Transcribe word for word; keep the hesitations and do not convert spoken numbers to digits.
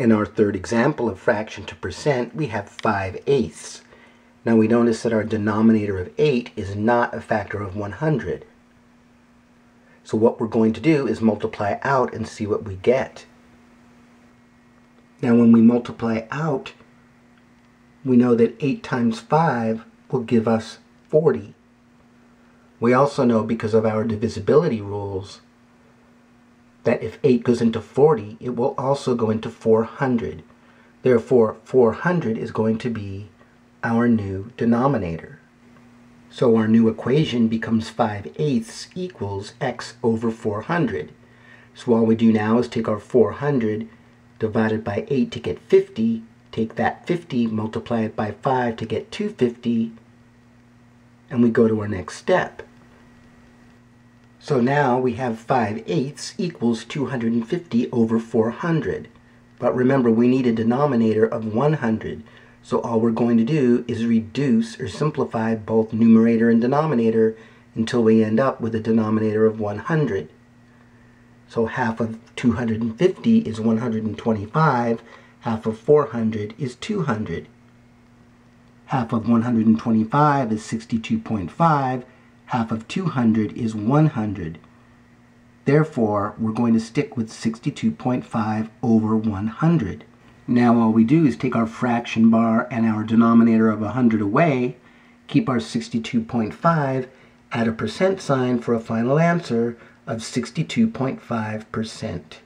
In our third example of fraction to percent, we have five eighths. Now we notice that our denominator of eight is not a factor of one hundred. So what we're going to do is multiply out and see what we get. Now when we multiply out, we know that eight times five will give us forty. We also know, because of our divisibility rules, that if eight goes into forty, it will also go into four hundred. Therefore, four hundred is going to be our new denominator. So our new equation becomes five eighths equals x over four hundred. So all we do now is take our four hundred divided by eight to get fifty, take that fifty, multiply it by five to get two hundred fifty, and we go to our next step. So now we have five eighths equals two hundred fifty over four hundred. But remember, we need a denominator of one hundred. So all we're going to do is reduce or simplify both numerator and denominator until we end up with a denominator of one hundred. So half of two hundred fifty is one hundred twenty-five, half of four hundred is two hundred. Half of one hundred twenty-five is sixty-two point five, half of two hundred is one hundred. Therefore, we're going to stick with sixty-two point five over one hundred. Now all we do is take our fraction bar and our denominator of one hundred away, keep our sixty-two point five, add a percent sign for a final answer of sixty-two point five percent.